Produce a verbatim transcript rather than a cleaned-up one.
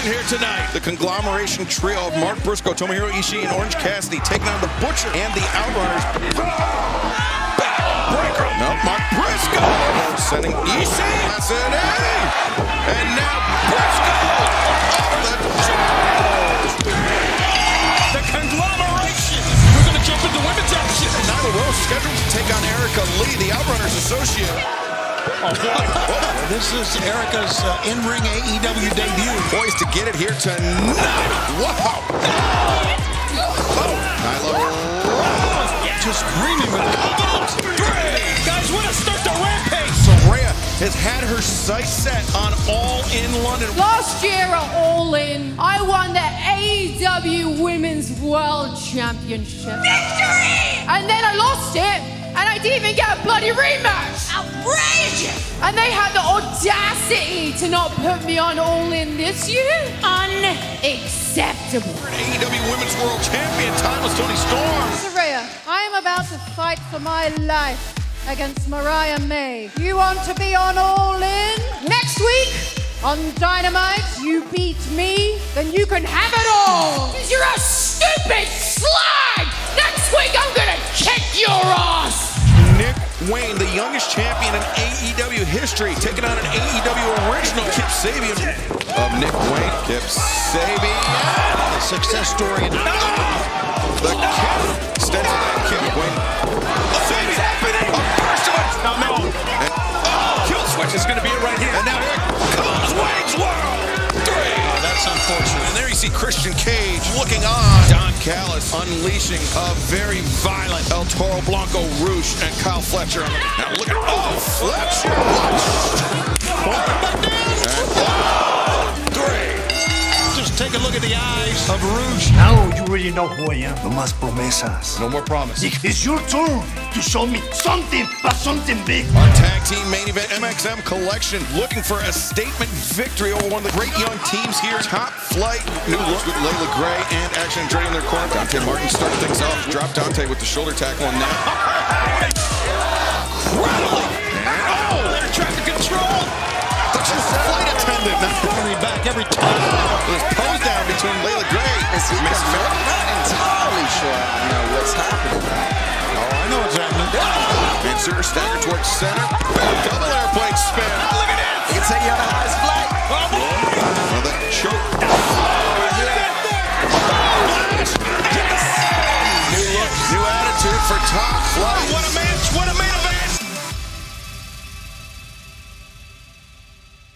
action here tonight. The conglomeration trio of Mark Briscoe, Tomohiro Ishii, and Orange Cassidy taking on The Butcher and The Outrunners. Backbreaker. No, Mark Briscoe sending Ishii. That's an A. And now Briscoe. Nyla Rose scheduled to take on Erica Lee, the Outrunners associate. Oh, boy. This is Erica's uh, in-ring A E W debut. Poised to get it here tonight. Wow. Oh, Nyla Rose. Just screaming with it. Guys, what a start to Rampage. Saraya has had her sights set on All In London. Last year at All In, I won the A E W Women's World Championship. Victory! And then I lost it, and I didn't even get a bloody rematch. Outrageous! And they had the audacity to not put me on All In this year? Unacceptable. A E W Women's World Champion, Timeless Tony Storm. Saraya, I am about to fight for my life against Mariah May. You want to be on All In? Next week, on Dynamite, you beat me, then you can have it all. Because you're a stupid slag! Next week, I'm gonna kick your ass! Nick Wayne, the youngest champion in A E W history, taking on an A E W original, Kip Sabian. Of Nick Wayne, Kip Sabian. The success story in... No! The Kip, steps back, Kip Wayne. Sabian, happening? A burst of it! No, no. And, oh, kill switch is gonna be it right here. And now here comes Wayne's World! Three! Oh, that's unfortunate. And there you see Christian Cage looking on. Don Callis unleashing a very violent El Toro Blanco Rouge and Kyle Fletcher. Now look at, oh, Fletcher! Oh, three. Just take a look at the eyes of Rouge. Now you really know who I am. No más promesas. No more promises. It's your turn to show me something, but something big. Our tag team main event, M X M Collection, looking for a statement victory over one of the great young teams here. Top Flight, new looks with Leila Gray and Action Dread in their corner. Dante Martin started things off. Drop Dante with the shoulder tackle on that. Incredibly. Oh, they're trying to control. The flight attendant now pulling back every time. There's pose down between Leila Gray and Miss Miller. I'm not entirely sure I know what's happening. Oh, I know what's happening. Oh. Insert stagger towards center. Double airplane spin. Oh, look at this. He can take you on the highest flight. Oh, oh, that choke. Oh, yeah. Oh, yes. New look, new attitude for Top Flight.